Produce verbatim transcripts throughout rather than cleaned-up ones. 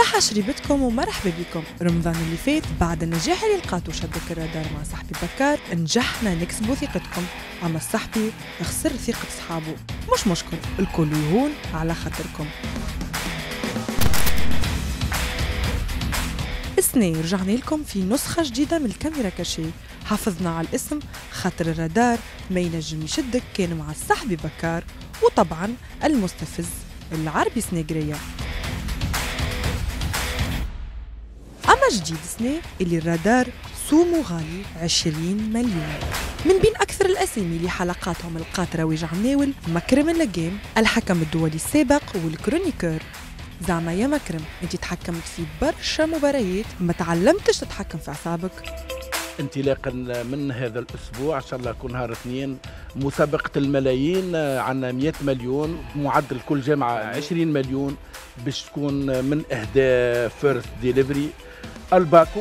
صحة شريبتكم ومرحبا بكم. رمضان اللي فات بعد النجاح اللي لقاتو شبكة الرادار مع صاحبي بكار نجحنا نكسبوا ثقتكم، أما صاحبي خسر ثقة صحابه. مش مشكل، الكل يهون على خاطركم. السنة رجعنا لكم في نسخة جديدة من الكاميرا كشي، حافظنا على الاسم خاطر الرادار ما ينجم يشدك كان مع صاحبي بكار وطبعا المستفز العربي سناقرية. أما جديد السنة اللي الرادار سومو غالي عشرين مليون. من بين أكثر الأسامي اللي حلقاتهم القاطرة وجع مناول مكرم اللقام، الحكم الدولي السابق والكرونيكور. زعما يا مكرم انت تحكمت في برشا مباريات، ما تعلمتش تتحكم في اعصابك؟ انطلاقا من هذا الاسبوع ان شاء الله يكون نهار اثنين مسابقه الملايين، عندنا مئة مليون، معدل كل جامعه عشرين مليون، باش تكون من اهداء فيرست ديليفري الباكو.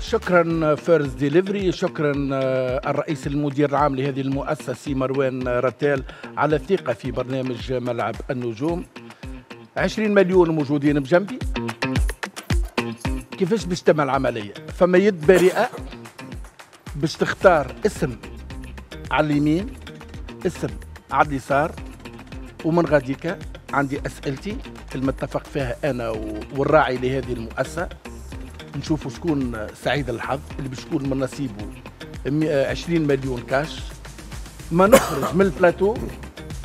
شكرا فيرست ديليفري، شكرا الرئيس المدير العام لهذه المؤسسة مروان رتيل على الثقة في برنامج ملعب النجوم. عشرين مليون موجودين بجنبي. كيفاش باش تتم العملية؟ فما يد بريئة باش تختار اسم على اليمين، اسم على اليسار، ومن غاديك عندي أسئلتي المتفق فيها أنا والراعي لهذه المؤسسة، نشوفوا شكون سعيد الحظ اللي باش يكون من نصيبه عشرين مليون كاش. ما نخرج من البلاتو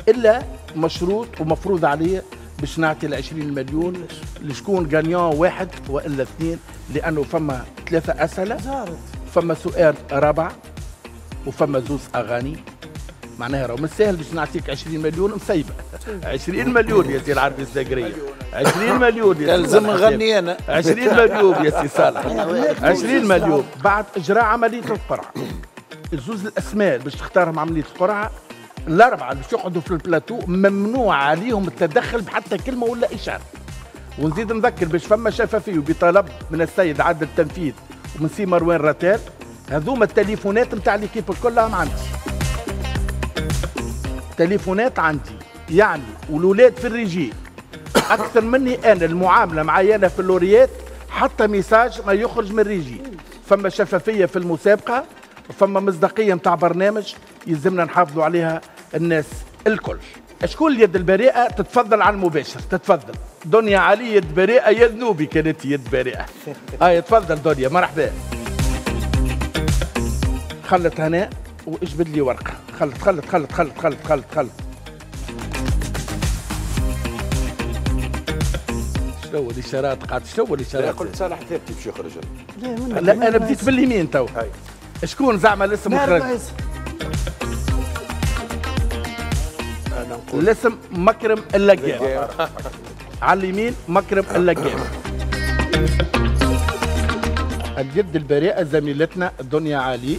الا مشروط ومفروض عليه باش نعطي ال عشرين مليون لشكون غانيون واحد والا اثنين، لانه فما ثلاثه اسئله زارت، فما سؤال رابع وفما زوز اغاني، معناها راهو مش ساهل باش نعطيك عشرين مليون مسيبه. عشرين مليون يا سي العربي السناقرية، عشرين مليون يا سي، لازم نغني انا. عشرين مليون يا سي صالح، عشرين مليون. بعد اجراء عمليه القرعه، الزوز الاسماء باش تختارهم عمليه القرعه، الاربعه باش يقعدوا في البلاتو ممنوع عليهم التدخل بحتى كلمه ولا اشاره. ونزيد نذكر باش فما شفافيه بطلب من السيد عادل التنفيذ ومن سي مروان رتيل، هذوما التليفونات نتاع ليكيب كلهم عندي، تليفونات عندي، يعني والولاد في الريجي اكثر مني انا، المعامله معايا في اللوريات، حتى ميساج ما يخرج من الريجي. فما شفافيه في المسابقه، فما مصداقيه نتاع برنامج يلزمنا نحافظوا عليها الناس الكل. شكون اليد البريئه تتفضل على المباشر؟ تتفضل دنيا علي، يد بريئه يا ذنوبي، كانت يد بريئه. اه تفضل دنيا، مرحبا. خلت هنا واجبد لي ورقه، خلط خلط خلط خلط خلط خلط خلط. شنو هو الاشارات قاعد، شنو هو الاشارات؟ قلت صالح ثابتي باش يخرج. لا لا انا بديت باليمين تو. شكون زعما الاسم مخرج؟ الاسم مكرم اللقام. على اليمين مكرم اللقام. اليد البريئه زميلتنا دنيا علي.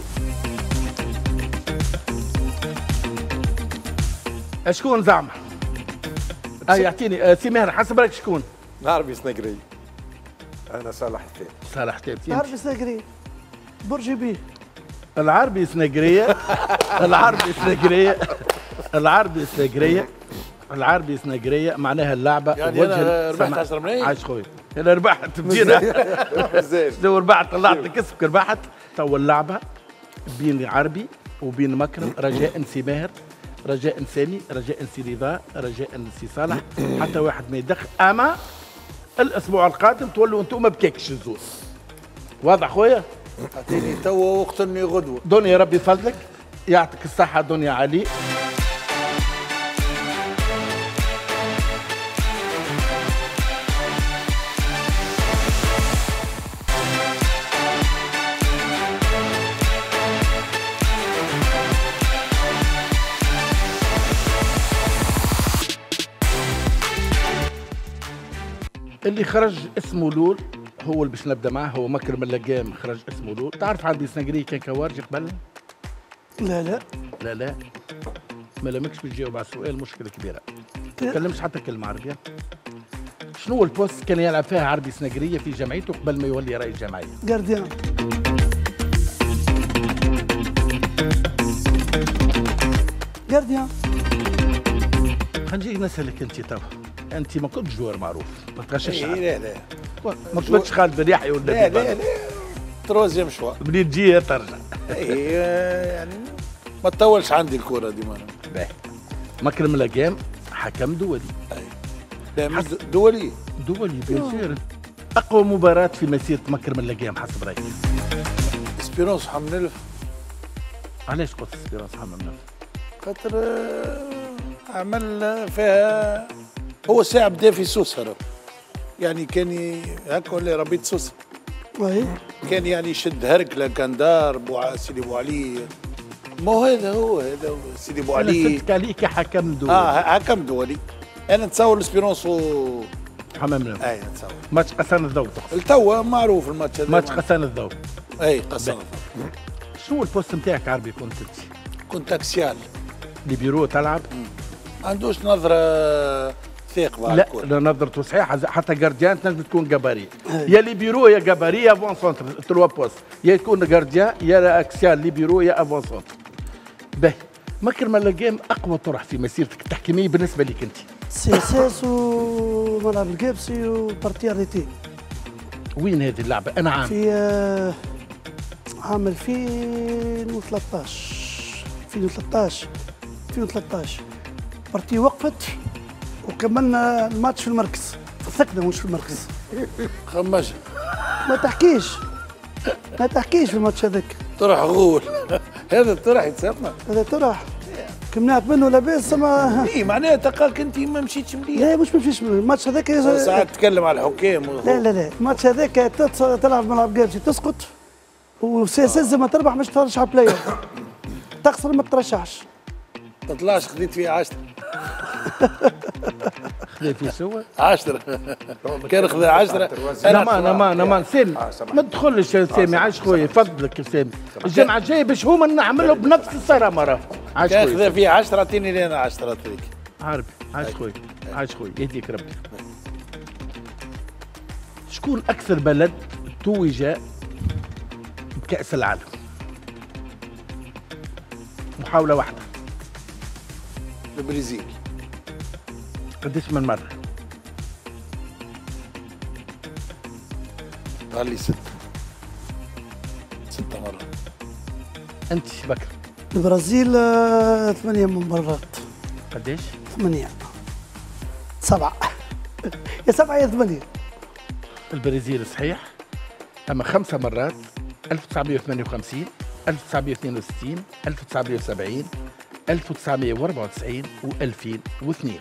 شكون زعما؟ اه يعطيني آه سي ماهر، حسب رايك شكون؟ العربي سناقرية. انا صالح التين. صالح التين. العربي سناقرية. برجي بيه. العربي سناقرية. العربي سناقرية. العربي سناقرية. العربي سناقرية معناها اللعبة. يعني أنا ربحت عشرة ملايين. عاش خويا. أنا ربحت مدينة. لو ربحت طلعت كسبك، ربحت. تو اللعبة بين العربي وبين مكرم، رجاء سي ماهر، رجاء سامي، رجاء سي رضا، رجاء سي صالح، حتى واحد ما يدخل. اما الاسبوع القادم تولوا انتم بكاكش الزوز. واضح خويا؟ اعطيني توا وقتلني غدوه. دنيا ربي يفضلك، يعطيك الصحة دنيا علي. اللي خرج اسمه لول هو اللي باش نبدا معاه، هو مكرم اللقام خرج اسمه لول. تعرف عندي سناقرية كان كوارجي قبل؟ لا لا لا لا ما لمكش بتجاوب على السؤال، مشكله كبيره. تتكلمش حتى كلمه عربيه. شنو البوست كان يلعب فيها عربي سناقرية في جمعيته قبل ما يولي رئيس جمعيه؟ جارديان. جارديان. خلينا نسالك انت توا، انت ما كنتش جوار معروف، ما تغشش عليك. لا لا ما تبتش خالد بن يحيى ولا لا لا لا تروزيام شوار منين تجي ترجع. اي يعني ما تطولش عندي الكره ديما. باهي مكرم اللقام حكم دولي. لا دولي دولي بيان. اقوى مباراه في مسيره مكرم اللقام حسب رايك؟ إسبيرانس حمل الف. علاش قلت إسبيرانس حمل الف؟ خاطر عمل فيها هو ساعة بدا في سوسها يعني كان هكا ولا ربيت سوسها. كان يعني يشد هركله كان دار بو سيدي بو علي. ما هو هذا هو هذا هو سيدي بو علي. انا سالتك عليه كحكم دولي. اه حكم دولي. انا نتصور إسبيرانس و حمام نوف. اي نتصور. ماتش قسن الضو تقصد. لتوا معروف الماتش هذا. ماتش قسن الضو. اي قسن الضو. شنو البوست نتاعك عربي كنت انت؟ كنت اكسيال. ليبيرو تلعب؟ ما عندوش نظرة ثقة على الكل. لا نظرته صحيحة حتى جارديان تنجم تكون كاباري. يا ليبيرو يا كاباري يا أفون سونتر، تروا بوست، يا تكون جارديان يا اكسيال ليبيرو يا أفون سونتر. باهي. مكرم اللقام اقوى طرح في مسيرتك التحكيميه بالنسبه لك انت؟ سي اس اس وملعب القابسي وبارتي اريتي. وين هذه اللعبه؟ انا عام في عام ألفين وثلاطاش ألفين وثلاطاش ألفين وثلاطاش بارتي وقفت وكملنا الماتش في المركز. ثقنا مش في المركز. خماشه ما تحكيش ما تحكيش في الماتش هذاك. طرح غول. هذا الطرح يتسمى هذا طرح كمنعت منه لاباس. ما اي معناها تلقاك انت ما مشيتش مليح. لا مش ما مشيتش مليح الماتش هذاك. ساعات تتكلم على الحكام. لا لا لا الماتش هذاك تلعب ملعب قابسي تسقط وسياسات ما تربح مش ترشح بلاير. تخسر ما ترشحش. ما طلعش خذيت فيه عشرة. خذيت فيه سوا عشرة. كان خذ عشرة. انا انا ما انا ما سامي ما تدخلش يا سامي. عاش خويا فضلك يا سامي. الجمعه الجايه باش هما نعملوا بنفس الصرامه راه. عاش خويا. كان خذا فيه عشرة عطيني لي انا عشرة عطيك. عربي عاش خويا عاش خويا يهديك ربي. شكون اكثر بلد توج بكأس العالم؟ محاولة واحدة. البرازيل. قديش من مرة؟ قال لي ستة. ستة مرات. أنت بكر. البرازيل ثمانية من مرات. قديش؟ ثمانية. سبعة. يا سبعة يا ثمانية. البرازيل صحيح، أما خمسة مرات ألف وتسعمية وثمانية وخمسين، ألف وتسعمية واثنين وستين، ألف وتسعمية وسبعين، ألف وتسعمية وأربعة وتسعين و ألفين واثنين.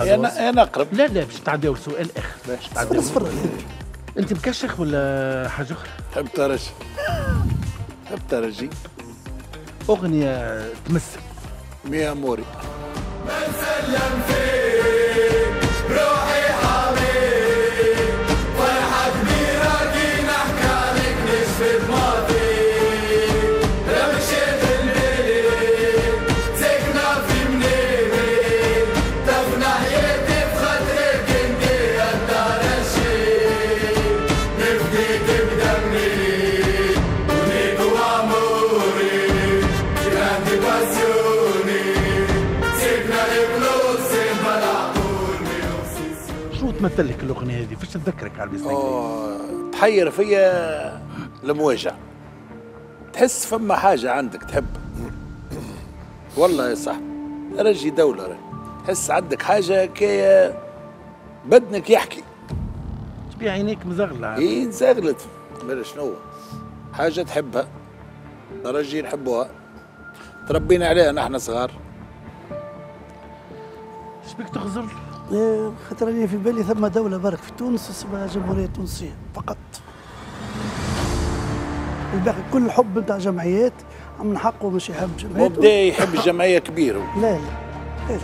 انا انا اقرب. لا لا باش تعداو سؤال اخر. باش تعداو صفر. انت مكشخ ولا حاجه اخرى؟ تحب ترجي. تحب ترجي. اغنيه تمسك. مياموري. نسلم فيك روحي حبيب فرحه كبيره كي نحكي عليك نشفت ماضي. تمثل لك الاغنيه هذه فاش تذكرك على البيسنيك؟ اه تحير فيا المواجع. تحس فما حاجه عندك تحب. والله يا صاحبي رجي دوله رجي. تحس عندك حاجه كي بدنك يحكي. تبيع عينيك مزغله. اي مزغلت شنو حاجه تحبها رجي نحبوها تربينا عليها نحن صغار. شبيك تخزر؟ خاطر راني في بالي ثم دولة برك في تونس اسمها جمهورية تونسية فقط. الباقي كل الحب نتاع جمعيات من حقه مش يحب جمعيات. مبدا يحب الجمعية كبيرة. لا لا لا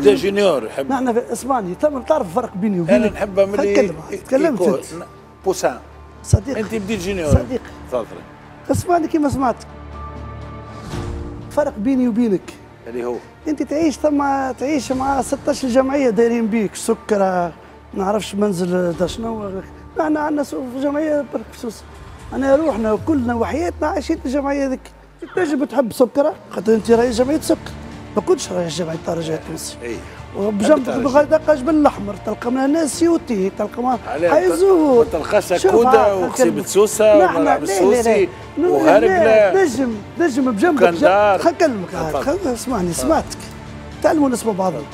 بدا جونيور يحب. نحن في اسمعني ثم تعرف فرق بيني وبينك. أنا نحبها ملي تكلمت أنت. بوسان صديقي أنت بديت جونيور صديقي. تفضل اسمعني كيما سمعتك. فرق بيني وبينك اللي هو انت تعيش ثم تعيش مع ستة عشر جمعيه دايرين بيك سكره نعرفش منزل دا شنو. احنا عندنا جمعيه بالخصوص، انا روحنا كلنا وحياتنا عايشين الجمعيه ذيك. تنجم تحب سكره خاطر انت رايح جمعيه سكر، ما كنتش رايح جمعيه الدرجات التونسي. اي وبجنبك دقه جبل الاحمر تلقى منها ناس سيوتي، تلقى منها حيزوه وتلقاش كودا وكسيبه سوسه وملعب السوسي وهرقله. نجم نجم بجنبك خكلمك اسمعني سمعتك تعلموا نسمع بعضهم.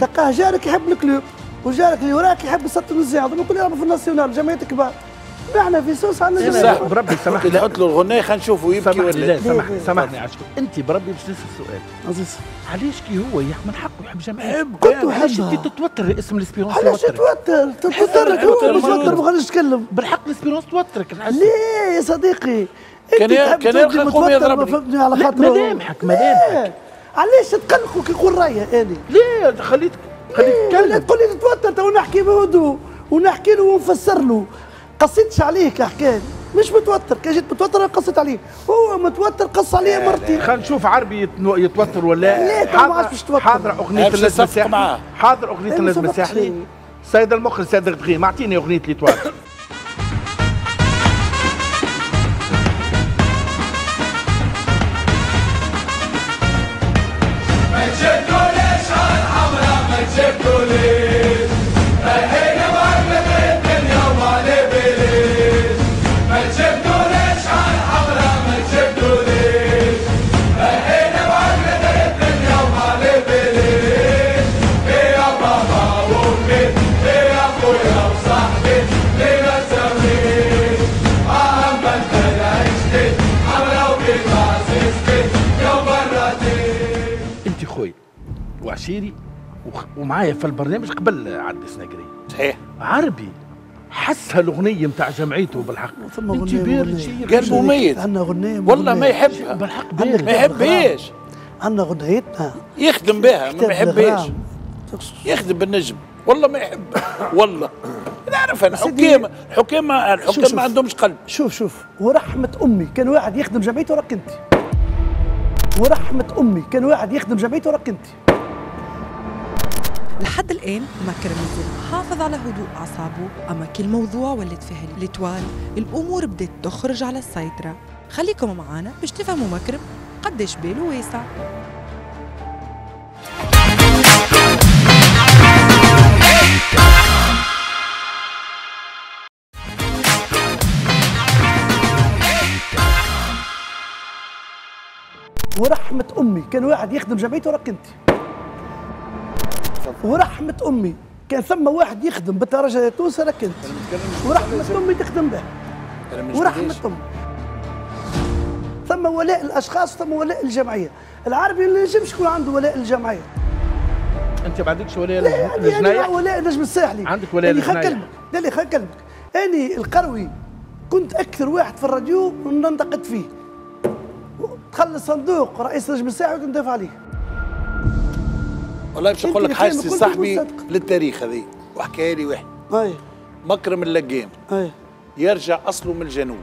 تلقاه جارك يحب الكلوب وجارك اللي وراك يحب السلطه الزياده، هذوما كلهم يلعبوا في الناسيونال جمعيات كبار. احنا في سوس عندنا جمعيات. صح بربي سامحني نحط له الغنايه خلينا نشوفوا يبكي ولا لا. سامحني سامحني عشان انت بربي باش نسال سؤال عزيز، علاش كي هو يحمل حقه يحب جمعيات؟ كنت علاش انت تتوتر اسم الاسبيرانس؟ علاش تتوتر؟ تتوترك هو متوتر ما خليش يتكلم. بالحق الاسبيرانس توترك ليه يا صديقي؟ كان كان يلقى قوم يضربني على خاطر ملامحك ملامحك. علاش تقلقوا كي يقول رايه انا؟ ليه خليتك خليك تتكلم تقول لي نتوتر تو نحكي بهدوء ونحكي له ونفسر له. قصيتش عليه كحكايه مش متوتر، كي جيت متوتر قصيت عليه، هو متوتر قص عليه مرتين. خلينا نشوف عربي يتوتر ولا لا. لا ما عادش باش يتوتر. حاضر اغنيه النجم الساحلي، حاضر اغنيه النجم الساحلي. سيد المخرج سيد الدغيم اعطيني اغنيه اللي توتر. وعشيري ومعايا في البرنامج قبل عدي سناقرية صحيح. عربي حس هالاغنيه نتاع جمعيته بالحق انت بارد قلبه ميت. عندنا اغنيه والله ما يحبها بالحق بارد ما يحبهاش. عندنا اغنيتنا يخدم بها ما يحبهاش، يخدم بالنجم والله ما يحب والله نعرفها. الحكام الحكام الحكام ما عندهمش قلب. شوف شوف ورحمه امي كان واحد يخدم جمعيته راك انت. ورحمه امي كان واحد يخدم جمعيته راك انت. لحد الآن مكرم التاجوري حافظ على هدوء أعصابه، أما كل موضوع ولد فيه الإتوال الأمور بدأت تخرج على السيطرة. خليكم معانا باش تفهموا مكرم قديش باله واسع. ورحمة أمي كان واحد يخدم جمعيته راك أنت. ورحمة أمي كان ثم واحد يخدم بالدرجة التونسية راك أنت. ورحمة أمي تخدم به. ورحمة أمي ثم ولاء الأشخاص ثم ولاء الجمعية. العربي ما ينجمش يكون عنده ولاء الجمعية. أنت ما عندكش ولاء للجناية؟ لا عندي ولاء النجم الساحلي. عندك ولاء للجناية؟ خليني نكلمك، قال لي خليني نكلمك. أني القروي كنت أكثر واحد في الراديو ننتقد فيه. دخل الصندوق رئيس النجم الساحلي كنت ندافع عليه. والله باش نقول لك حاجتي صاحبي للتاريخ هذه وحكاها لي واحد. اي مكرم اللقام اي يرجع اصله من الجنوب.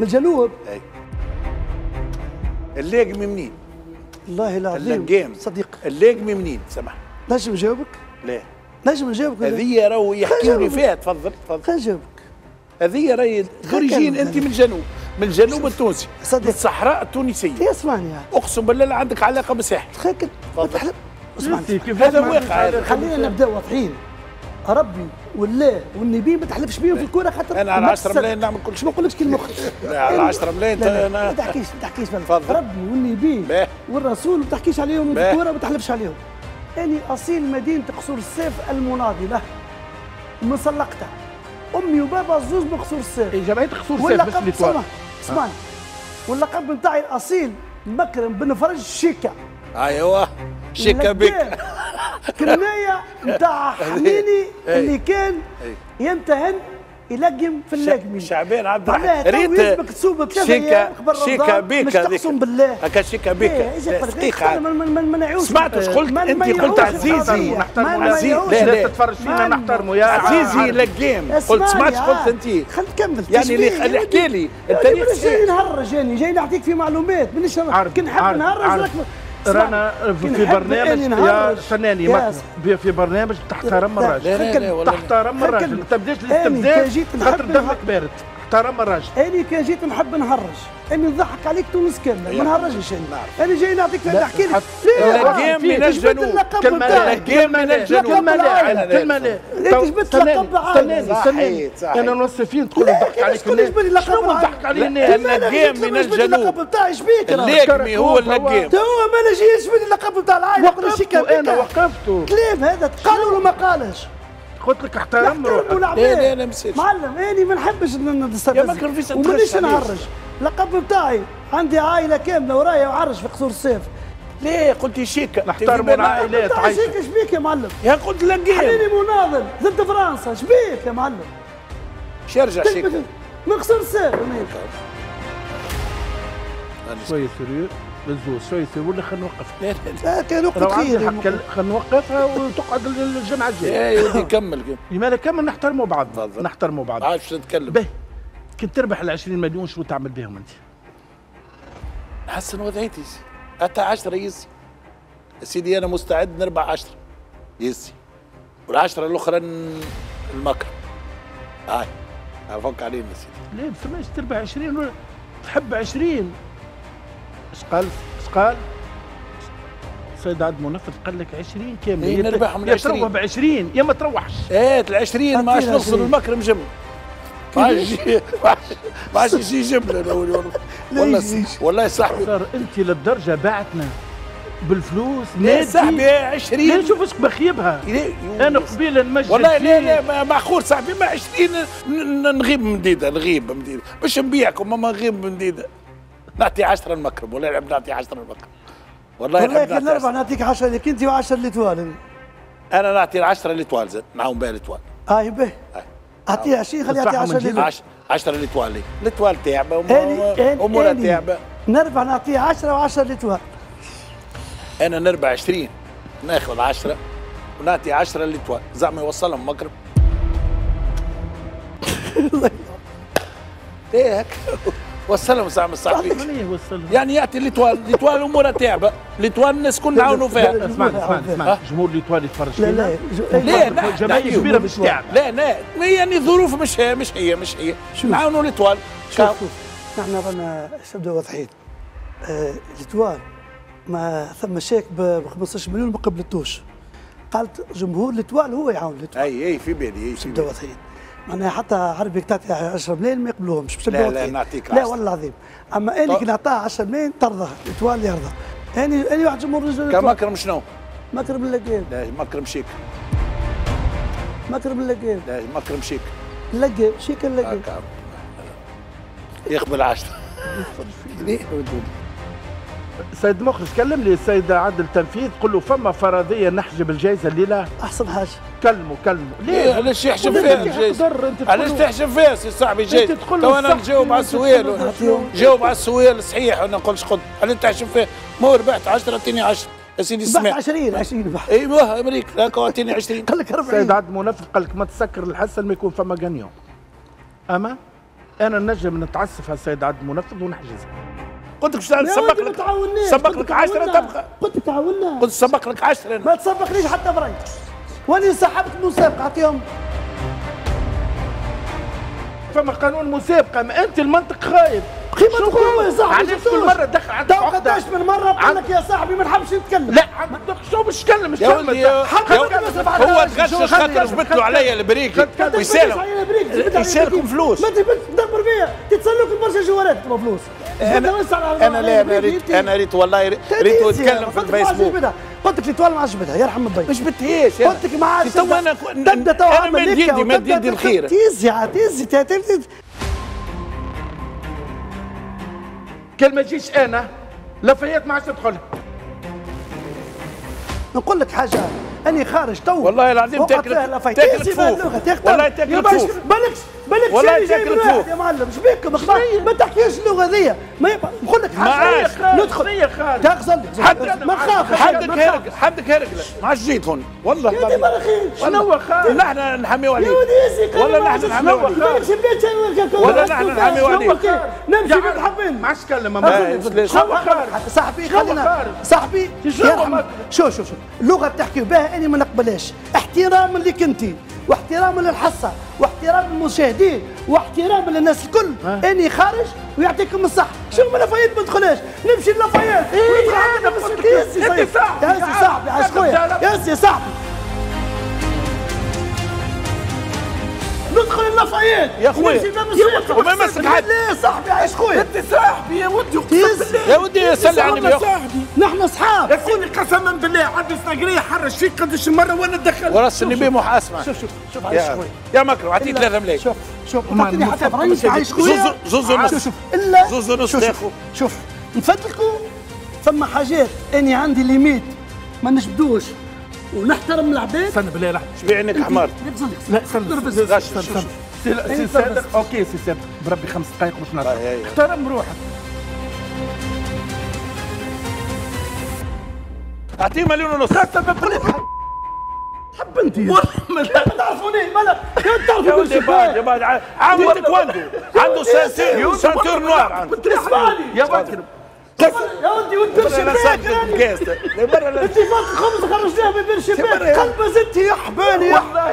من الجنوب؟ اي اللاقمي منين؟ والله العظيم اللقام صديق اللاقمي منين سامحني؟ نجم نجاوبك؟ لا نجم نجاوبك هذه راهو يحكيوني فيها. تفضل تفضل خليني نجاوبك. هذه راهي دوريجين انت من الجنوب، من الجنوب التونسي صديق الصحراء التونسية. اسمعني اقسم بالله عندك علاقة بالساحل. خليك تفضل هذا واقع. خلينا نبدا واضحين ربي والله والنبي ما تحلفش بيهم في الكوره خاطر انا على عشرة ملايين نعمل كل شيء. ما نقولكش كلمه على عشرة ملايين انا ما تحكيش ما تحكيش ربي والنبي والرسول ما تحكيش عليهم في الكوره ما تحلفش عليهم. اني اصيل مدينه قصور السيف المناضله من سلقتها. امي وبابا زوز من قصور السيف. جمعيه قصور السيف مش اللي توا اسمعني. واللقب نتاعي الاصيل مكرم بن فرج الشيكا. ايوه شيكا بك كنايه نتاع حميني اللي كان يمتهن يلقم في اللقمين. شعبان عبد الحميد ريت شيكا شيكا بك اقسم بالله هكا شيكا بك دقيقه سمعتش قلت انت قلت عزيزي عزيزي لا تتفرج فينا نحترمه يا عزيزي لقام. قلت سمعتش قلت انت خلينا نكمل يعني اللي حكى لي التاريخ. جاي نهرج يعني جاي نعطيك في معلومات مانيش كي نحب نهرج رانا في برنامج يا فنان يا في برنامج تحترم الراجل، تحترم الراجل، ما تبداش الاستبداد خاطر دمك بارد، احترم الراجل. أنا كان جيت نحب نهرج، أنا نضحك عليك تونس كاملة، ما نهرجش أنا، أنا جاي نعطيك نحكي لك. اللقام من الجنوب، كلمة لا، كلمة لا، كلمة لا، كلمة لا. أنت جبت لقب عالي، استناني، أنا نوصفين تقول نضحك عليك الناس، شنو نضحك عليه الناس؟ اللقام من الجنوب، اللقب بتاعي شبيك أنا؟ اللقمي هو اللقام. تو ما أنا جايش نشبد اللقب بتاع العائلة، وقفته أنا وقفته. كلام هذا تقال ولا ما قالش؟ قلت لك احترم روحك. لا لا معلم اني ما نحبش نستفز ومانيش نعرج، اللقب بتاعي عندي عائله كامله ورايا وعرج في قصور السيف. ليه قلت شيك نحترموا العائلات عايش شيك شبيك يا معلم؟ يا قلت لقيت خليني مناضل ضد فرنسا شبيك يا معلم؟ مش يرجع شيك من قصور السيف. شوية سيريو للزوز شوية سيريو ولا خلينا نوقف. لا كان وقت خير خلينا نوقفها وتقعد الجمعة الجاية. يا ودي كمل كمل. لماذا كمل؟ نحترموا بعض نحترموا بعض. عارف شنو نتكلم. باهي كي تربح ال عشرين مليون شنو تعمل بهم أنت؟ نحسن وضعيتي حتى عشرة يزي. سيدي أنا مستعد نربح عشرة يزي والعشرة الأخرى المكر. هاي أفك علينا سيدي. ليه ما فماش تربح عشرين ولا تحب عشرين. اش قال؟ اش قال؟ سيد عبد المنفذ قال لك عشرين كامل. إيه نربح من عشرين. يا تروح ب عشرين يا ما تروحش. ايه ال عشرين ما عادش نوصل المكرم جمله. ما عادش ما عادش يجي جمله والله والله والله صاحبي. انت للدرجه بعتنا بالفلوس نادي صاحبي عشرين. لا شوف اش بخيبها. انا قبيله نمشي والله لا لا معقول صاحبي ما عشرين نغيب من ديده نغيب من ديده باش نبيعكم اما نغيب من ديده. نعطي عشرة المكرم والله نحب نعطي عشرة المكرم والله والله كان نربح نعطيك عشرة لك انت وعشرة لتوال. انا نعطي العشرة لتوال زاد نعاون بها لتوال. اه باهي اعطيه عشرين خليه يعطي عشرة لتوال. عشرة لتوال لي لتوال تعبه امورها تعبه نربح نعطيه عشرة وعشرة لتوال. انا نربح عشرين ناخذ عشرة ونعطي عشرة لتوال زعما يوصلهم مكرم. ايه هكا وصلهم زعما صاحبي يعني يعطي ليتوال ليتوال امورها تعبه ليتوال الناس كنا نعاونوا فيها. اسمعني اسمعني جمهور ليتوال يتفرج فينا. لا لا جمعيه كبيره مش تعب. لا لا يعني الظروف مش هي مش هي مش هي نعاونوا ليتوال. شوف نحن رانا تبدا واضحين. ليتوال ما ثم شيك ب خمسطاش مليون ما قبلتوش قالت جمهور ليتوال هو يعاون ليتوال. اي اي في بالي اي تبدا واضحين معناها حتى عربي تعطي عشرة ملايين ما يقبلوهمش باش لا لا نعطيك لا والله العظيم. اما انا كي نعطيها عشرة ملايين ترضى توالي يرضى. انا انا واحد جمهور كمكرم شنو؟ مكرم اللقام. لا مكرم شيك. مكرم اللقام. لا مكرم شيك. اللقام شيك اللقام. يقبل عشرة. سيد مخرج كلم لي السيد عادل التنفيذ قل له فما فرضيه نحجب الجائزه الليله. احسن حاجه كلمه كلمه ليه علاش يحجب فيها الجائزه؟ علاش تحجب فيها سي صاحبي الجائزه؟ تو انا نجاوب على السؤال نجاوب على السؤال صحيح وما نقولش قلت علاش تحجب فيها؟ مو ربحت عشرة اعطيني عشرة يا سيدي سمع عشرين عشرين بحث ايوه امريكا هاك اعطيني عشرين قال لك أربعين. السيد عبد المنفذ قال لك ما تسكر الحسن ما يكون فما غانيون. اما انا نجم نتعسف على السيد عبد المنفذ ونحجزها. قلت لك باش نسبق لك سبق لك عشرة تبقى قلت لك تعاوننا قلت سبق لك عشرة ما تسبقنيش حتى بريد واني سحبت المسابقه اعطيهم. فما قانون مسابقه ما انت المنطق خايب قيمه تقول يا صاحبي علاش كل مره دخل عندك تو قداش من مره قال لك يا صاحبي ما نحبش نتكلم. لا عندك شو باش تكلم مش تكلم هو تغشش خاطر جبت له عليا البريكي ويسالم يسالكم فلوس ما تبيش تدبر بيا تتسلك برشا جوارات فلوس. أنا, أنا لا أنا ريت أنا ريت والله ريت نتكلم في الفيسبوك قلت لك ليتوال ما عجبتها يرحم الضيف ما جبتهاش قلت لك ما عادش تو أنا تبدا تو أنا مد يدي مد يدي الخير تيزي تيزي تيزي كان ما تجيش أنا لفيات ما عادش تدخلها. نقول لك حاجة أني خارج تو والله العظيم تاكل تاكل كفوف والله تاكل كفوف بالكش بالك والله شكلك فوق يا معلم. ايش بك ما تحكيش اللغه ذي. نقول لك حاجه ندخل تغزل ما تخاف. حدك هرقله حدك هرقله مع الجيتون والله. يا دي شنو خاف؟ نحن نحميو عليك والله نحن نحميو عليك والله نحن نحميو عليك. نمشي بالحبين ما عادش تكلم. صاحبي خلينا صاحبي شو شو شو اللغه بتحكي بها انا ما نقبلهاش. احتراما لك انت واحتراما للحصه واحترام المشاهدين واحترام للناس الكل. اني خارج ويعطيكم الصح. شوف من لافايت ما ندخلهاش. نمشي لافايت يا صاحبي عاش خويا يا صاحبي. ندخل لافايت يا خويا وما يمسك حد. لا صاحبي عاش خويا انت صاحبي يا ودي يا ودي سلي عليا يا صاحبي. نحن اصحاب يكون قسما بالله. عبد السناقرية حرش فيك قداش مره وانا دخلت وراسني بيه محاسمه. شوف شوف شوف عايش خويا يا مكرم عطيت ثلاثة ملايين. شوف شوف عطيني حتى بريش عايش خويا زوز ونص الا زوز ونص. شوف نفدلكوا ثم حاجات اني عندي ليميت ما نشبدوش ونحترم العباد. استنى بالله لحظه. شبيع عينك حمار. لا استنى استنى استنى سي صادق. اوكي سي صادق بربي خمس دقائق باش نعرف. احترم روحك. اعطيه مليون ونص. حب انت والله ما تعرفوني مالا ما تعرفونيش. يا بعد يا بعد عاود تكواندو عنده سانسير سانتور نوار عنده يا مكرم. يا ولدي وانت بالشباك اتفاق خمسة خرجناها من بالشباك قلبه زدتي يا حبالي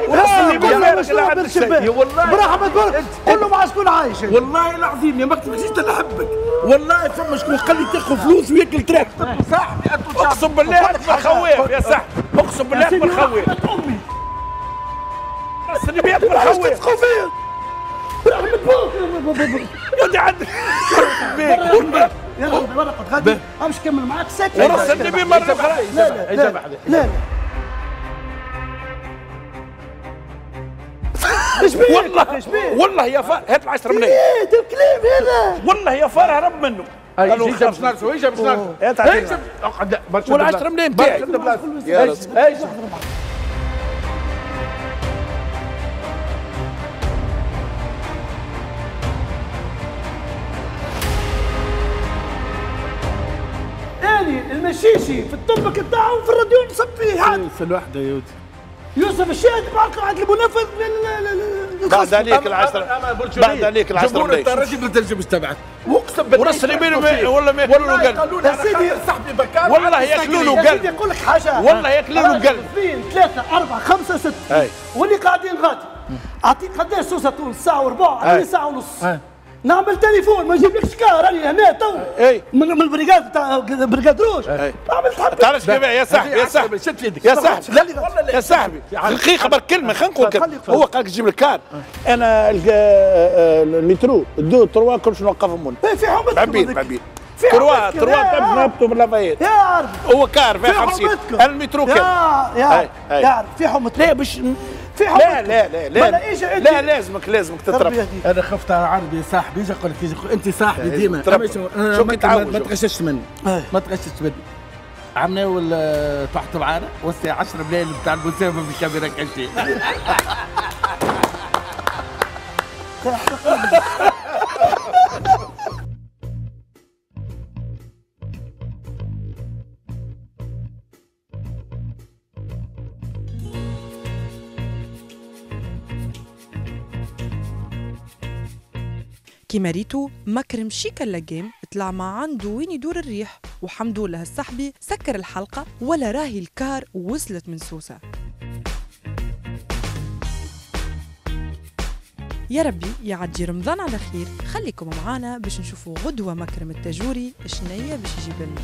والله والله مشروع بالشباك براحة ما تبارك. قول له مع شكون عايش. والله العظيم يا مكتب مشيت انا احبك والله. فما شكون قال لي تاخذ فلوس وياكل تراك. صاحبي اقسم بالله من خويف يا صاحبي اقسم بالله من خويف. امي بس اللي بياكل خويف رحمة بوك ودي عندك بيك بيك يا ربي ورقة غادي امش كمل معاك ساكت ورقة النبي مرة أخرى. لا لا لا ايش بيك والله والله يا فار هات العشرة ملايين. ايه تكليم هذا والله يا فار هرب منه. قالوا ايش باش نرسو ايش باش نرسو ايش اقعد والعشرة ملايين تاعي يا ربي. المشيشي في الطبق بتاعه في الراديو نصب فيه عاد لوحده يا ودي. يوسف الشاهد معك عند المنفذ لل بعد عليك العشرة بعد عليك العشرة جمهور الترجي الترجمة تبعك واقسم بالله وراس اليمين والله ما ياكلوا له قلب يا سيدي. صاحبي بكار والله ياكلوا له قلب. يقول لك حاجة والله ياكلوا له قلب. اثنين ثلاثة أربعة خمسة ستة واللي قاعدين غادي. أعطيك قداش سوسة تونس ساعة وربع أعطيني ساعة ونص نعمل تليفون ما نجيبلكش كار راني هنا تو من البريقاد تاع بريقاد روج. اعمل تحب تعرفش كيفاه يا صاحبي يا صاحبي شد يدك يا صاحبي يا صاحبي دقيقه برك كلمه خلينا نقول كلمه. هو قال لك تجيب لك كار انا المترو دو تروا كلش نوقفهم هون في حومتك عبيد عبيد تروا تروا نهبطوا من لافايت يا عارف هو كار فيها خمسين المترو كان يا يا في حومتك. لا باش لا لا لا لا لا لازمك لازمك تتربى. انا خفت على عربي يا صاحبي يجي يقول لك انت صاحبي ديما ما تغششش مني ما تغششش مني. عملناو تحت العارة والساعة عشرة بليل بتاع المسابقة في الكاميرا كان شيء. كيما ريتو مكرم شيك اللقام طلع ما عنده وين يدور الريح وحمد الله الصحبي سكر الحلقة ولا راهي الكار وصلت من سوسة. يا ربي يعدي رمضان على خير. خليكم معانا باش نشوفوا غدوة مكرم التاجوري شنية باش يجيب لنا.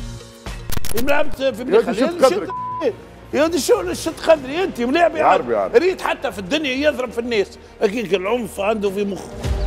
ملعبت في بلاد يا دي شو شد قدري انت ملاعب ريت حتى في الدنيا يضرب في الناس. هكاك العنف عنده في مخه.